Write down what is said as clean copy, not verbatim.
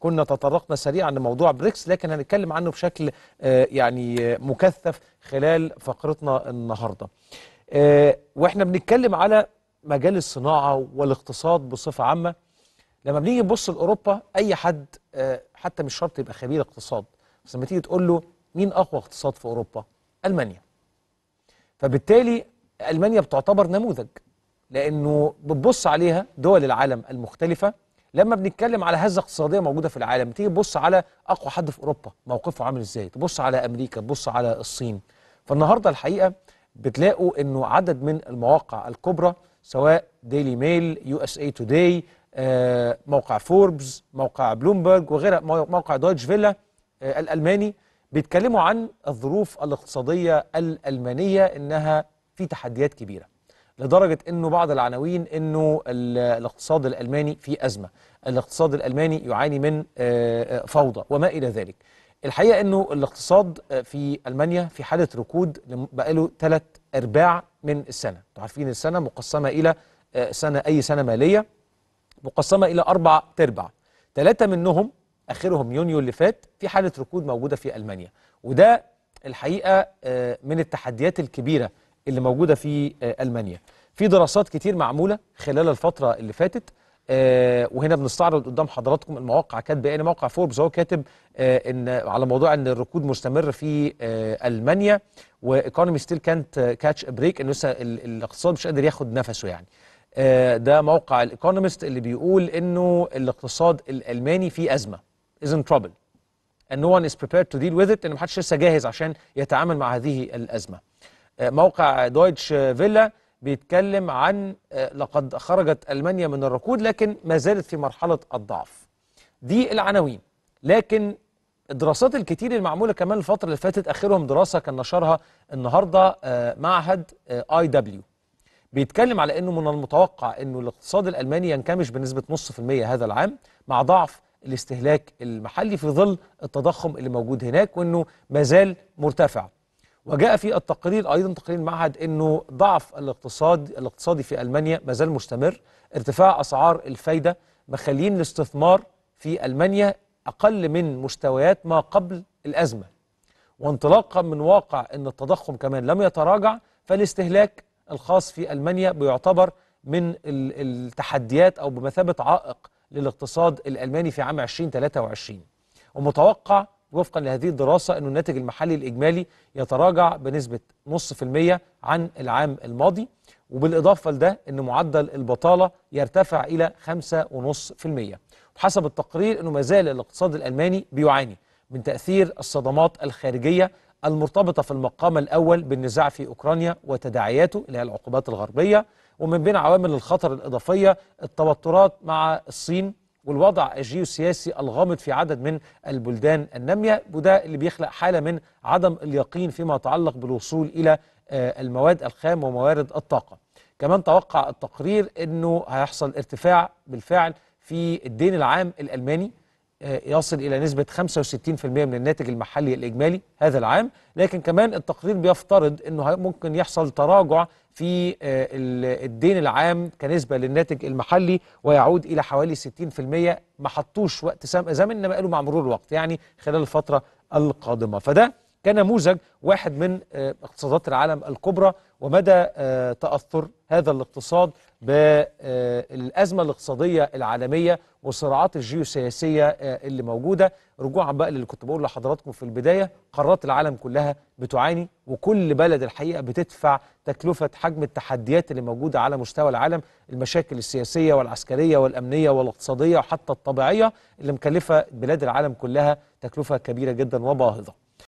كنا تطرقنا سريعا لموضوع بريكس، لكن هنتكلم عنه بشكل يعني مكثف خلال فقرتنا النهارده. واحنا بنتكلم على مجال الصناعه والاقتصاد بصفه عامه، لما بنيجي نبص لاوروبا اي حد حتى مش شرط يبقى خبير اقتصاد، بس لما تيجي تقول له مين اقوى اقتصاد في اوروبا؟ المانيا. فبالتالي المانيا بتعتبر نموذج، لانه بتبص عليها دول العالم المختلفه. لما بنتكلم على هزة اقتصادية موجودة في العالم، تيجي تبص على أقوى حد في أوروبا موقفه عامل إزاي، تبص على أمريكا، تبص على الصين. فالنهاردة الحقيقة بتلاقوا إنه عدد من المواقع الكبرى سواء ديلي ميل، USA Today، موقع فوربس، موقع بلومبرج وغيرها، موقع دويتش فيلا الألماني، بيتكلموا عن الظروف الاقتصادية الألمانية إنها في تحديات كبيرة، لدرجة أنه بعض العناوين أنه الاقتصاد الألماني في أزمة، الاقتصاد الألماني يعاني من فوضى وما إلى ذلك. الحقيقة أنه الاقتصاد في ألمانيا في حالة ركود بقاله 3/4 من السنة. تعرفين السنة مقسمة إلى سنة، أي سنة مالية مقسمة إلى 4 تربع، 3 منهم آخرهم يونيو اللي فات في حالة ركود موجودة في ألمانيا، وده الحقيقة من التحديات الكبيرة اللي موجودة في ألمانيا. في دراسات كتير معمولة خلال الفترة اللي فاتت، وهنا بنستعرض قدام حضراتكم المواقع كاتبة، يعني موقع فوربس هو كاتب إن على موضوع إن الركود مستمر في ألمانيا، وإيكونومي ستيل كانت كاتش بريك، إنه لسه الاقتصاد مش قادر ياخد نفسه يعني. ده موقع الإيكونومست اللي بيقول إنه الاقتصاد الألماني في أزمة، is in trouble and no one is prepared to deal with it، إن محدش لسه جاهز عشان يتعامل مع هذه الأزمة. موقع دويتش فيلا بيتكلم عن لقد خرجت ألمانيا من الركود لكن ما زالت في مرحلة الضعف. دي العناوين، لكن الدراسات الكتير المعمولة كمان الفترة اللي فاتت، آخرهم دراسة كان نشرها النهاردة معهد IW، بيتكلم على أنه من المتوقع أنه الاقتصاد الألماني ينكمش بنسبة 0.5% هذا العام، مع ضعف الاستهلاك المحلي في ظل التضخم اللي موجود هناك، وأنه ما زال مرتفع. وجاء في التقرير أيضا، تقرير المعهد، أنه ضعف الاقتصادي في ألمانيا ما زال مستمر، ارتفاع أسعار الفايدة مخلين الاستثمار في ألمانيا أقل من مستويات ما قبل الأزمة، وانطلاقا من واقع أن التضخم كمان لم يتراجع، فالاستهلاك الخاص في ألمانيا بيعتبر من التحديات أو بمثابة عائق للاقتصاد الألماني في عام 2023. ومتوقع وفقا لهذه الدراسة أن الناتج المحلي الإجمالي يتراجع بنسبة 0.5% عن العام الماضي، وبالإضافة لده أن معدل البطالة يرتفع إلى 5.5%. وحسب التقرير أنه ما زال الاقتصاد الألماني بيعاني من تأثير الصدمات الخارجية المرتبطة في المقام الأول بالنزاع في أوكرانيا وتداعياته، اللي هي العقوبات الغربية، ومن بين عوامل الخطر الإضافية التوترات مع الصين والوضع الجيوسياسي الغامض في عدد من البلدان النامية، وده اللي بيخلق حالة من عدم اليقين فيما يتعلق بالوصول إلى المواد الخام وموارد الطاقة. كمان توقع التقرير أنه هيحصل ارتفاع بالفعل في الدين العام الألماني يصل إلى نسبة 65% من الناتج المحلي الإجمالي هذا العام، لكن كمان التقرير بيفترض أنه ممكن يحصل تراجع في الدين العام كنسبة للناتج المحلي ويعود إلى حوالي 60%. ما حطوش وقت زمن، إنما قالوا مع مرور الوقت، يعني خلال الفترة القادمة. فده كان نموذج واحد من اقتصادات العالم الكبرى ومدى تأثر هذا الاقتصاد بالأزمة الاقتصادية العالمية والصراعات الجيوسياسية اللي موجودة. رجوعا بقى للي كنت بقول لحضراتكم في البداية، قارات العالم كلها بتعاني، وكل بلد الحقيقة بتدفع تكلفة حجم التحديات اللي موجودة على مستوى العالم، المشاكل السياسية والعسكرية والأمنية والاقتصادية وحتى الطبيعية اللي مكلفة بلاد العالم كلها تكلفة كبيرة جدا وباهظة.